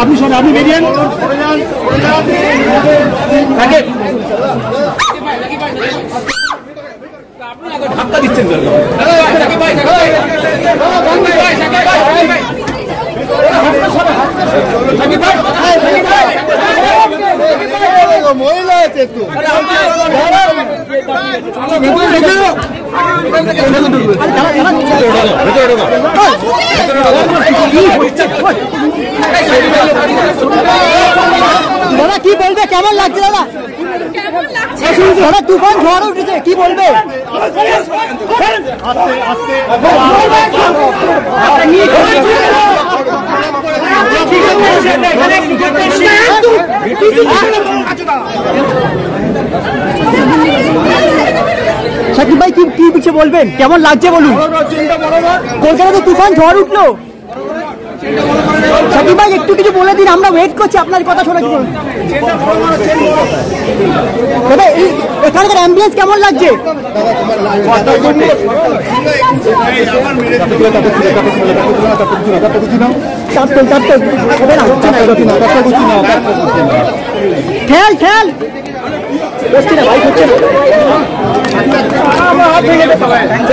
আপনি সব আপনি বেরিয়ান ধাক্কা দিচ্ছেন মহিলা আছে তো দাদা কি বলবে কেমন লাগছে দাদা দাদা তুফান ঝড় উঠেছে কি বলবে শাকিব ভাই কি পিছিয়ে বলবেন কেমন লাগছে বলুন কলকাতাতে তুফান ঝড় উঠলো শাকিব ভাই একটু কিছু বলে দিন আমরা ওয়েট করছি আপনার কথা শোনার জন্য এখানকার অ্যাম্বুলেন্স কেমন লাগছে খেল খেল भाई